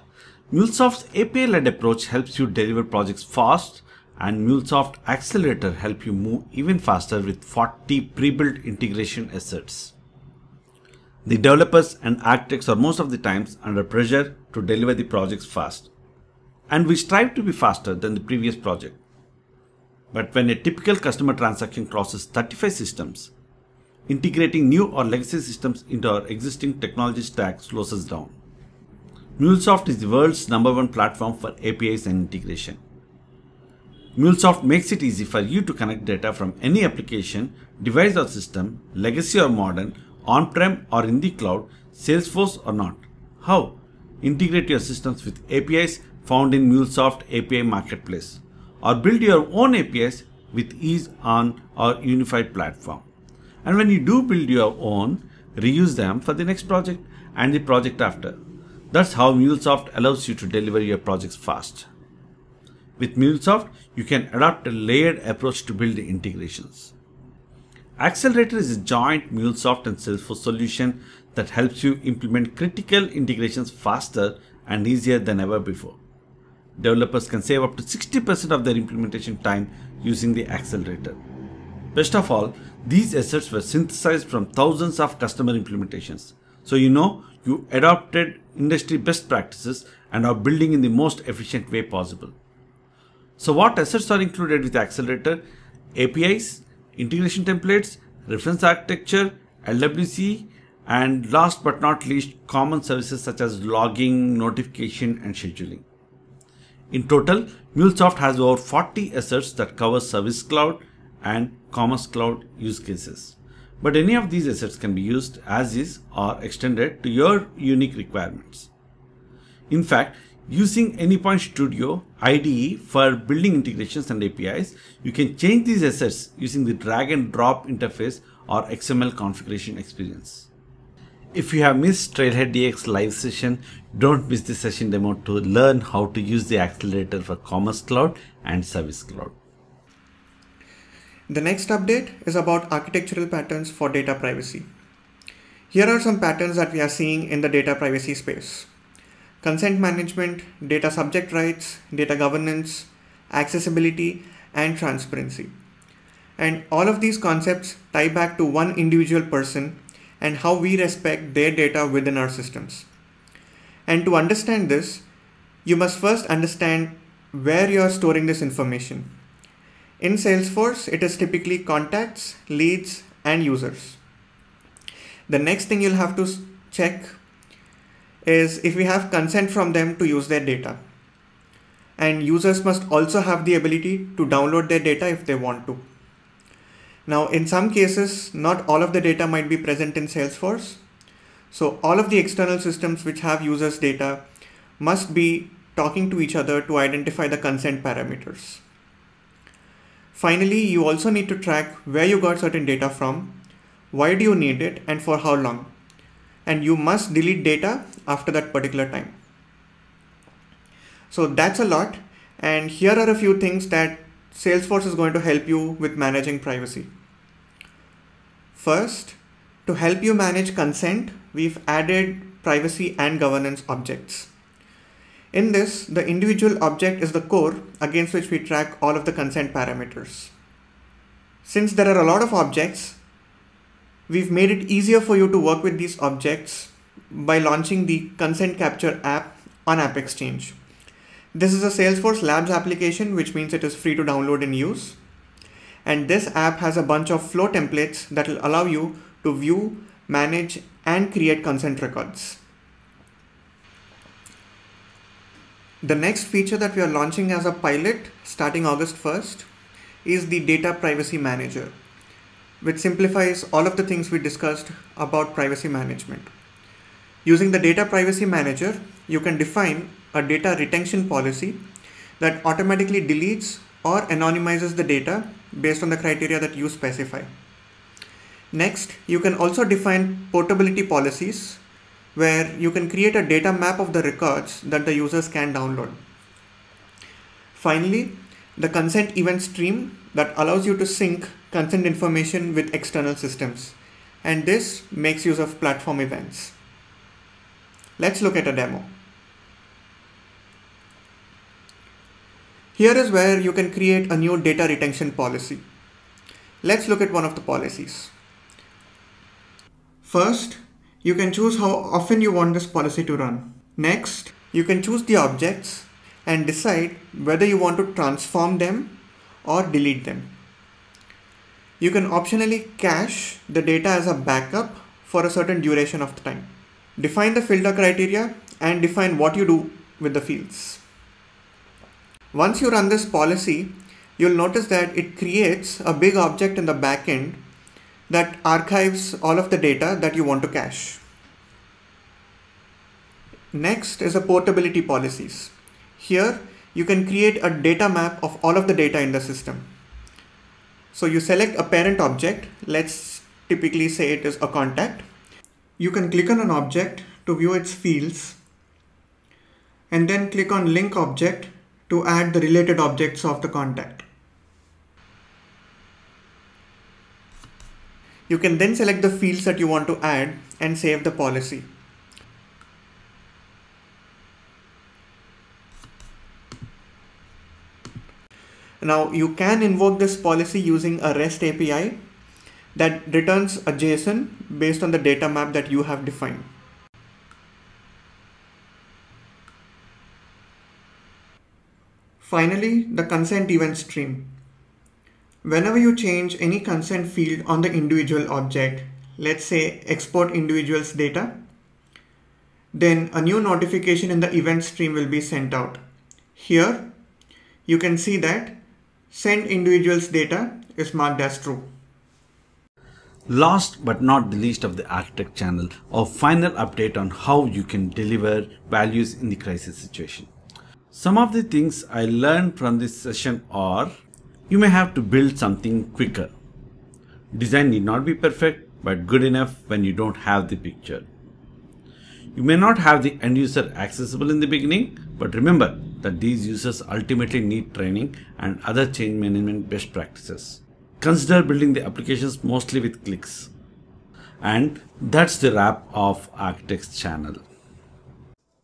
MuleSoft's A P I-led approach helps you deliver projects fast, and MuleSoft Accelerator helps you move even faster with forty pre-built integration assets. The developers and architects are most of the times under pressure to deliver the projects fast, and we strive to be faster than the previous project. But when a typical customer transaction crosses thirty-five systems, integrating new or legacy systems into our existing technology stack slows us down. MuleSoft is the world's number one platform for A P Is and integration. MuleSoft makes it easy for you to connect data from any application, device or system, legacy or modern, on-prem or in the cloud, Salesforce or not. How? Integrate your systems with A P Is found in MuleSoft A P I Marketplace, or build your own A P Is with ease on our unified platform. And when you do build your own, reuse them for the next project and the project after. That's how MuleSoft allows you to deliver your projects fast. With MuleSoft, you can adopt a layered approach to build integrations. Accelerator is a joint MuleSoft and Salesforce solution that helps you implement critical integrations faster and easier than ever before. Developers can save up to sixty percent of their implementation time using the accelerator. Best of all, these assets were synthesized from thousands of customer implementations. So you know you adopted industry best practices and are building in the most efficient way possible. So what assets are included with Accelerator? A P Is, integration templates, reference architecture, L W C, and last but not least, common services such as logging, notification, and scheduling. In total, MuleSoft has over forty assets that cover Service Cloud and Commerce Cloud use cases. But any of these assets can be used as is or extended to your unique requirements. In fact, using Anypoint Studio I D E for building integrations and A P Is, you can change these assets using the drag and drop interface or X M L configuration experience. If you have missed TrailheaDX live session, don't miss this session demo to learn how to use the accelerator for Commerce Cloud and Service Cloud. The next update is about architectural patterns for data privacy. Here are some patterns that we are seeing in the data privacy space. Consent management, data subject rights, data governance, accessibility, and transparency. And all of these concepts tie back to one individual person and how we respect their data within our systems. And to understand this, you must first understand where you're storing this information. In Salesforce, it is typically contacts, leads, and users. The next thing you'll have to check is if we have consent from them to use their data. And users must also have the ability to download their data if they want to. Now, in some cases, not all of the data might be present in Salesforce. So all of the external systems which have users' data must be talking to each other to identify the consent parameters. Finally, you also need to track where you got certain data from, why do you need it, and for how long. And you must delete data after that particular time. So that's a lot. And here are a few things that Salesforce is going to help you with managing privacy. First, to help you manage consent, we've added privacy and governance objects. In this, the individual object is the core against which we track all of the consent parameters. Since there are a lot of objects, we've made it easier for you to work with these objects by launching the Consent Capture app on AppExchange. This is a Salesforce Labs application, which means it is free to download and use. And this app has a bunch of flow templates that will allow you to view, manage, and create consent records. The next feature that we are launching as a pilot starting August first is the Data Privacy Manager, which simplifies all of the things we discussed about privacy management. Using the Data Privacy Manager, you can define a data retention policy that automatically deletes or anonymizes the data based on the criteria that you specify. Next, you can also define portability policies where you can create a data map of the records that the users can download. Finally, the consent event stream that allows you to sync consent information with external systems. And this makes use of platform events. Let's look at a demo. Here is where you can create a new data retention policy. Let's look at one of the policies. First, you can choose how often you want this policy to run. Next, you can choose the objects and decide whether you want to transform them or delete them. You can optionally cache the data as a backup for a certain duration of time. Define the filter criteria and define what you do with the fields. Once you run this policy, you'll notice that it creates a big object in the backend that archives all of the data that you want to cache. Next is the portability policies. Here, you can create a data map of all of the data in the system. So you select a parent object. Let's typically say it is a contact. You can click on an object to view its fields, and then click on link object to add the related objects of the contact. You can then select the fields that you want to add and save the policy. Now you can invoke this policy using a REST A P I that returns a JSON based on the data map that you have defined. Finally, the consent event stream. Whenever you change any consent field on the individual object, let's say export individual's data, then a new notification in the event stream will be sent out. Here, you can see that send individual's data is marked as true. Last but not the least of the Architect channel, our final update on how you can deliver values in the crisis situation. Some of the things I learned from this session are, you may have to build something quicker. Design need not be perfect, but good enough when you don't have the picture. You may not have the end user accessible in the beginning, but remember that these users ultimately need training and other change management best practices. Consider building the applications mostly with clicks. And that's the wrap of Architects channel.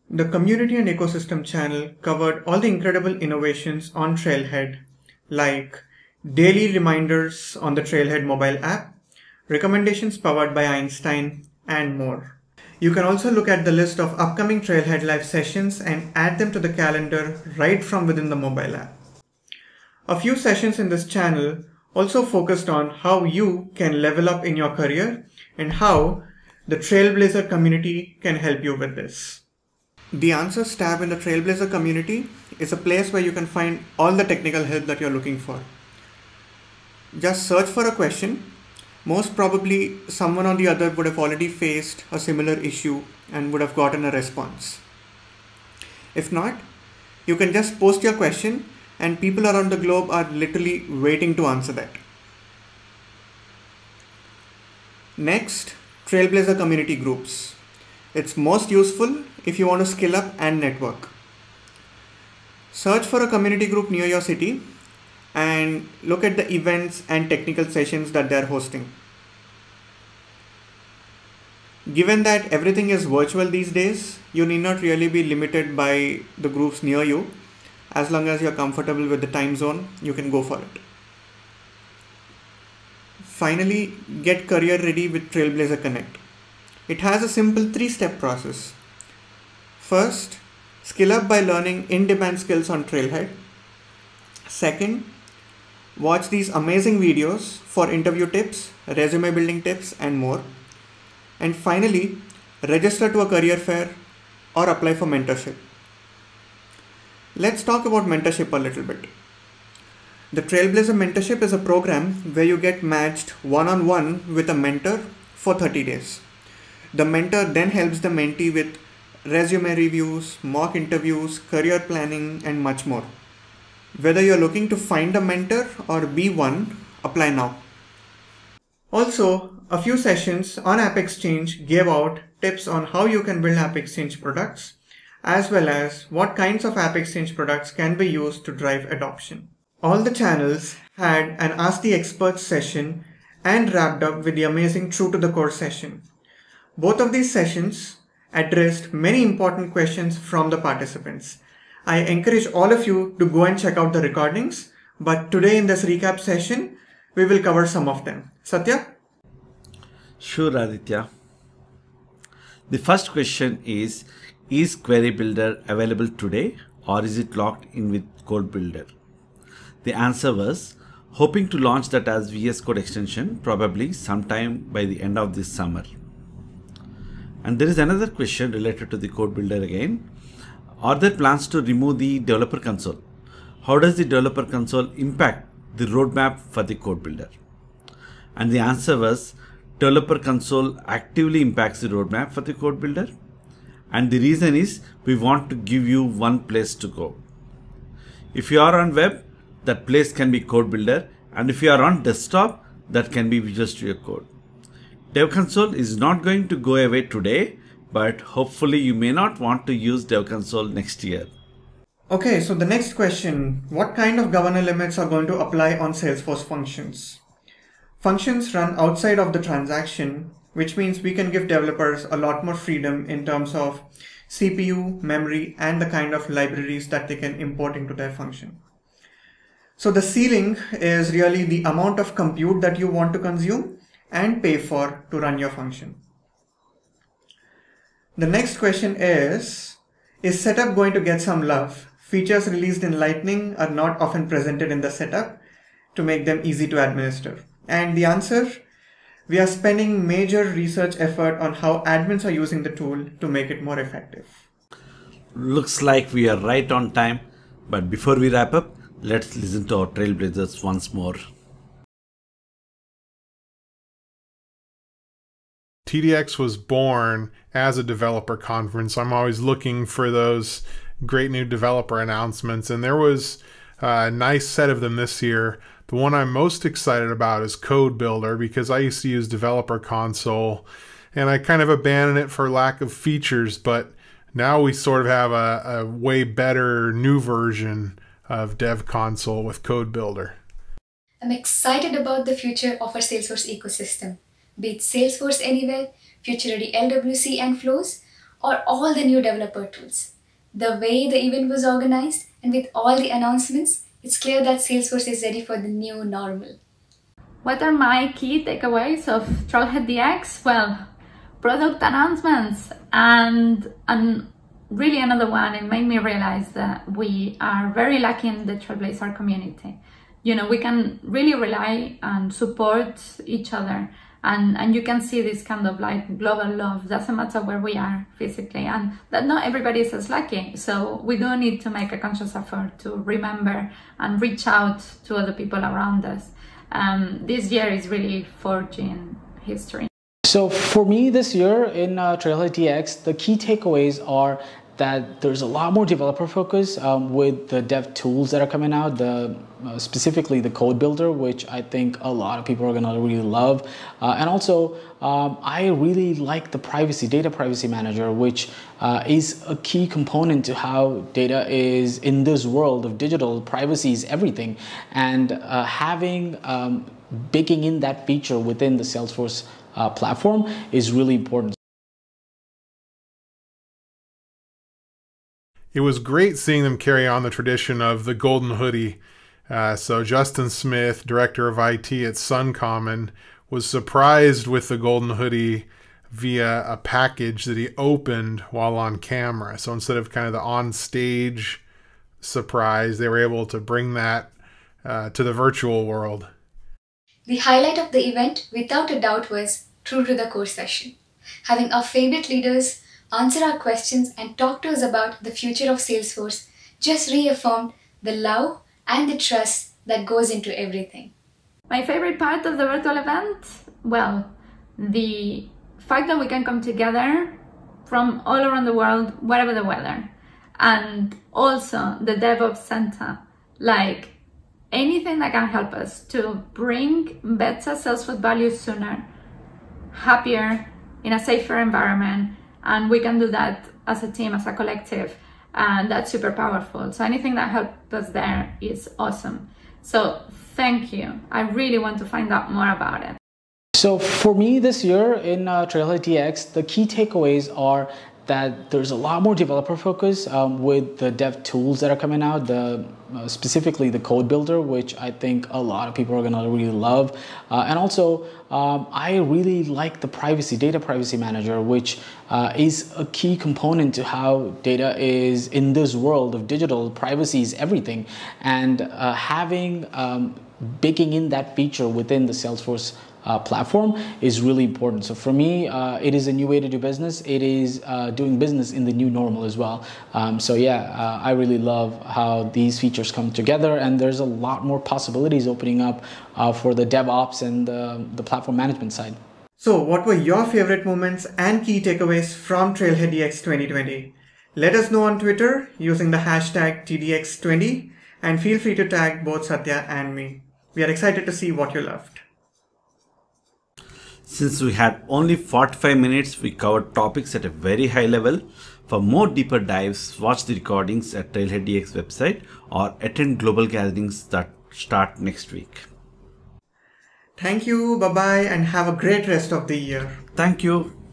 The community and ecosystem channel covered all the incredible innovations on Trailhead, like daily reminders on the Trailhead mobile app, recommendations powered by Einstein, and more. You can also look at the list of upcoming Trailhead live sessions and add them to the calendar right from within the mobile app. A few sessions in this channel also focused on how you can level up in your career and how the Trailblazer community can help you with this. The Answers tab in the Trailblazer community is a place where you can find all the technical help that you're looking for. Just search for a question. Most probably someone or the other would have already faced a similar issue and would have gotten a response. If not, you can just post your question, and people around the globe are literally waiting to answer that. Next, Trailblazer community groups. It's most useful if you want to scale up and network. Search for a community group near your city and look at the events and technical sessions that they're hosting. Given that everything is virtual these days, you need not really be limited by the groups near you. As long as you're comfortable with the time zone, you can go for it. Finally, get career ready with Trailblazer Connect. It has a simple three-step process. First, skill up by learning in-demand skills on Trailhead. Second, watch these amazing videos for interview tips, resume building tips, and more. And finally, register to a career fair or apply for mentorship. Let's talk about mentorship a little bit. The Trailblazer Mentorship is a program where you get matched one-on-one with a mentor for thirty days. The mentor then helps the mentee with resume reviews, mock interviews, career planning, and much more. Whether you're looking to find a mentor or be one, apply now. Also, a few sessions on AppExchange gave out tips on how you can build AppExchange products, as well as what kinds of AppExchange products can be used to drive adoption. All the channels had an Ask the Experts session and wrapped up with the amazing True to the Core session. Both of these sessions addressed many important questions from the participants. I encourage all of you to go and check out the recordings, but today in this recap session, we will cover some of them. Satya? Sure, Aditya. The first question is, is Query Builder available today, or is it locked in with Code Builder? The answer was, hoping to launch that as V S Code extension probably sometime by the end of this summer. And there is another question related to the Code Builder again. Are there plans to remove the Developer Console? How does the Developer Console impact the roadmap for the Code Builder? And the answer was, Developer Console actively impacts the roadmap for the Code Builder. And the reason is, we want to give you one place to go. If you are on web, that place can be Code Builder. And if you are on desktop, that can be Visual Studio Code. Dev Console is not going to go away today, but hopefully you may not want to use Dev Console next year. Okay, so the next question, what kind of governor limits are going to apply on Salesforce Functions? Functions run outside of the transaction, which means we can give developers a lot more freedom in terms of C P U, memory, and the kind of libraries that they can import into their function. So the ceiling is really the amount of compute that you want to consume and pay for to run your function. The next question is, is setup going to get some love? Features released in Lightning are not often presented in the setup to make them easy to administer. And the answer, we are spending major research effort on how admins are using the tool to make it more effective. Looks like we are right on time, but before we wrap up, let's listen to our trailblazers once more. T D X was born as a developer conference. I'm always looking for those great new developer announcements, and there was a nice set of them this year. The one I'm most excited about is Code Builder, because I used to use Developer Console and I kind of abandoned it for lack of features, but now we sort of have a, a way better new version of Dev Console with Code Builder. I'm excited about the future of our Salesforce ecosystem, be it Salesforce Anywhere, future-ready L W C and Flows, or all the new developer tools. The way the event was organized and with all the announcements, it's clear that Salesforce is ready for the new normal. What are my key takeaways of TrailheaDX? Well, product announcements and an really another one, it made me realize that we are very lucky in the Trailblazer community. You know, we can really rely and support each other. And, and you can see this kind of like global love, doesn't matter where we are physically, and that not everybody is as lucky. So we do need to make a conscious effort to remember and reach out to other people around us. Um, this year is really forging history. So for me this year in uh, TrailheaDX, the key takeaways are that there's a lot more developer focus um, with the dev tools that are coming out, the, uh, specifically the Code Builder, which I think a lot of people are gonna really love. Uh, and also, um, I really like the privacy, Data Privacy Manager, which uh, is a key component to how data is in this world of digital. Privacy is everything. And uh, having, um, baking in that feature within the Salesforce uh, platform is really important. It was great seeing them carry on the tradition of the golden hoodie. Uh, so Justin Smith, director of I T at Suncommon, was surprised with the golden hoodie via a package that he opened while on camera. So instead of kind of the on-stage surprise, they were able to bring that uh, to the virtual world. The highlight of the event, without a doubt, was True to the Core session. Having our favorite leaders answer our questions and talk to us about the future of Salesforce just reaffirmed the love and the trust that goes into everything. My favorite part of the virtual event? Well, the fact that we can come together from all around the world, whatever the weather, and also the DevOps Center, like anything that can help us to bring better Salesforce value sooner, happier, in a safer environment, and we can do that as a team, as a collective, and that's super powerful. So anything that helped us there is awesome. So thank you. I really want to find out more about it. So for me this year in uh, TrailheaDX, the key takeaways are that there's a lot more developer focus um, with the dev tools that are coming out, the, uh, specifically the Code Builder, which I think a lot of people are gonna really love. Uh, and also, um, I really like the privacy, Data Privacy Manager, which uh, is a key component to how data is in this world of digital. Privacy is everything. And uh, having, um, baking in that feature within the Salesforce uh, platform is really important. So for me, uh, it is a new way to do business. It is uh, doing business in the new normal as well. Um, so yeah, uh, I really love how these features come together, and there's a lot more possibilities opening up uh, for the DevOps and uh, the platform management side. So what were your favorite moments and key takeaways from TrailheaDX twenty twenty? Let us know on Twitter using the hashtag T D X twenty, and feel free to tag both Satya and me. We are excited to see what you loved. Since we had only forty-five minutes, we covered topics at a very high level. For more deeper dives, watch the recordings at TrailheaDX website or attend global gatherings that start next week. Thank you, bye-bye, and have a great rest of the year. Thank you.